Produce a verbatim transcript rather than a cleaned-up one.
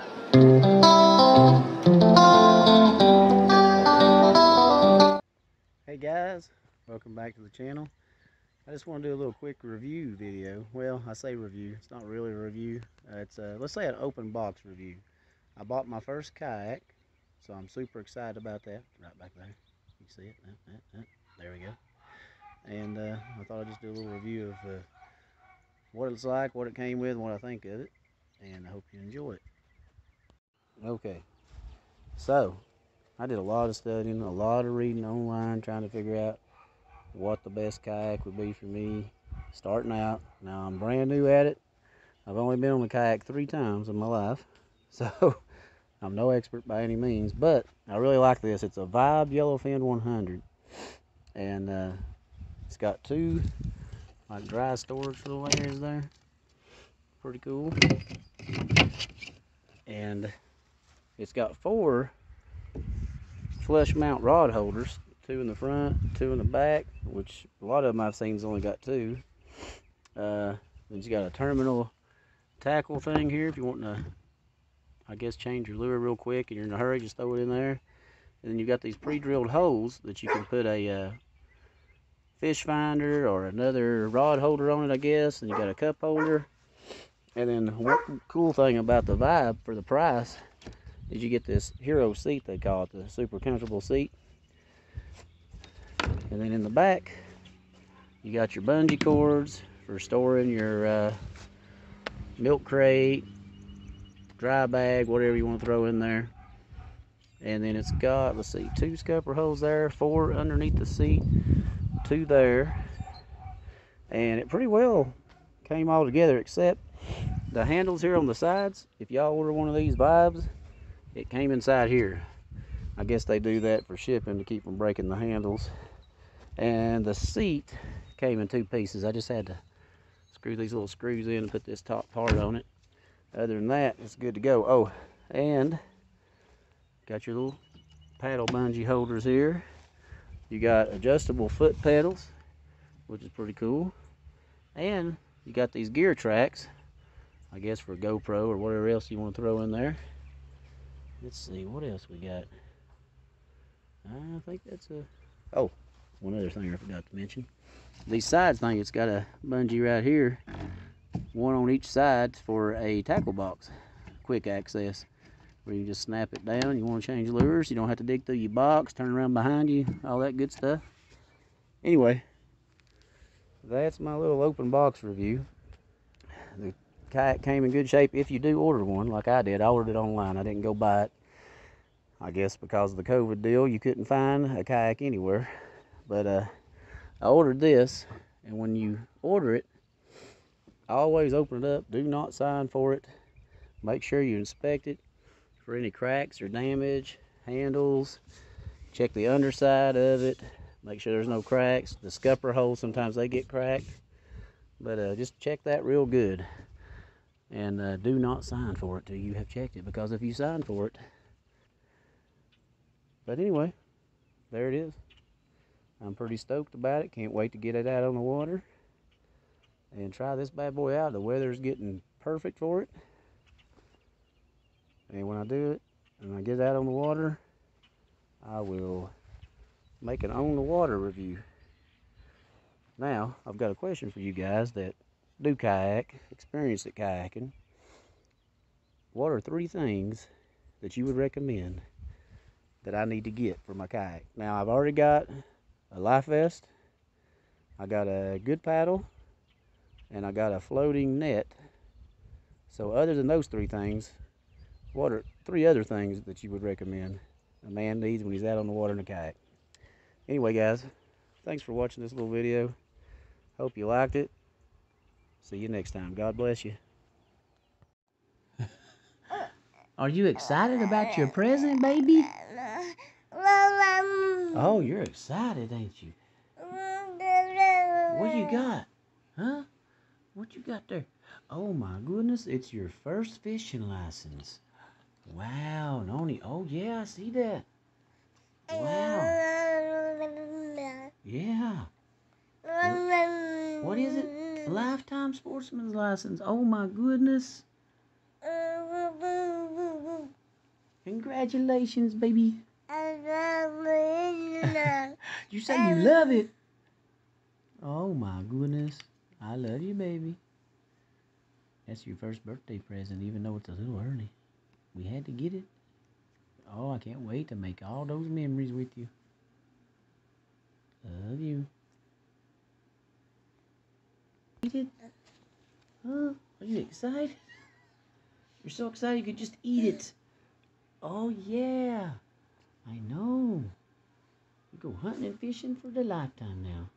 Hey guys, welcome back to the channel. I just want to do a little quick review video. Well, I say review, it's not really a review. Uh, it's a, let's say an open box review. I bought my first kayak, so I'm super excited about that. Right back there, you see it? Uh, uh, uh, there we go. And uh, I thought I'd just do a little review of uh, what it's like, what it came with, and what I think of it. And I hope you enjoy it. Okay, so I did a lot of studying, a lot of reading online, trying to figure out what the best kayak would be for me starting out. Now I'm brand new at it. I've only been on the kayak three times in my life, so I'm no expert by any means, but I really like this. It's a Vibe YellowFin one hundred, and uh, it's got two like dry storage little areas there. Pretty cool. And it's got four flush mount rod holders, two in the front, two in the back, which a lot of them I've seen has only got two. Uh, then you got a terminal tackle thing here if you want to, I guess, change your lure real quick and you're in a hurry, just throw it in there. And then you've got these pre-drilled holes that you can put a uh, fish finder or another rod holder on it, I guess. And you got a cup holder. And then one cool thing about the Vibe for the price is you get this hero seat, they call it, the super comfortable seat. And then in the back, you got your bungee cords for storing your uh, milk crate, dry bag, whatever you want to throw in there. And then it's got, let's see, two scupper holes there, four underneath the seat, two there. And it pretty well came all together except the handles here on the sides. If y'all order one of these Vibes, it came inside here. I guess they do that for shipping to keep from breaking the handles. And the seat came in two pieces. I just had to screw these little screws in and put this top part on it. Other than that, it's good to go. Oh, and got your little paddle bungee holders here. You got adjustable foot pedals, which is pretty cool. And you got these gear tracks, I guess for GoPro or whatever else you want to throw in there. Let's see, what else we got? I think that's a... Oh, one other thing I forgot to mention. These sides thing, it's got a bungee right here. One on each side for a tackle box. Quick access, where you can just snap it down. You want to change lures, you don't have to dig through your box, turn around behind you, all that good stuff. Anyway, that's my little open box review. The kayak came in good shape if you do order one, like I did. I ordered it online. I didn't go buy it. I guess because of the COVID deal, you couldn't find a kayak anywhere. But uh, I ordered this, and when you order it, always open it up. Do not sign for it. Make sure you inspect it for any cracks or damage, handles. Check the underside of it. Make sure there's no cracks. The scupper holes, sometimes they get cracked. But uh, just check that real good. And uh, do not sign for it till you have checked it, because if you sign for it... But anyway, there it is. I'm pretty stoked about it. Can't wait to get it out on the water and try this bad boy out. The weather's getting perfect for it. And when I do it, and I get it out on the water, I will make an on the water review. Now, I've got a question for you guys that do kayak, experience at kayaking. What are three things that you would recommend that I need to get for my kayak? Now, I've already got a life vest, I got a good paddle, and I got a floating net. So other than those three things, what are three other things that you would recommend a man needs when he's out on the water in a kayak? Anyway, guys, thanks for watching this little video. Hope you liked it. See you next time. God bless you. Are you excited about your present, baby? Oh, you're excited, ain't you? What you got? Huh? What you got there? Oh, my goodness. It's your first fishing license. Wow. And only, oh, yeah, I see that. Wow. Yeah. What, what is it? Lifetime sportsman's license. Oh my goodness. Congratulations, baby. You say you love it. Oh my goodness. I love you, baby. That's your first birthday present, even though it's a little early. We had to get it. Oh, I can't wait to make all those memories with you. Love you. Eat it. Huh? Are you excited? You're so excited you could just eat it. Oh, yeah. I know. You go hunting and fishing for the lifetime now.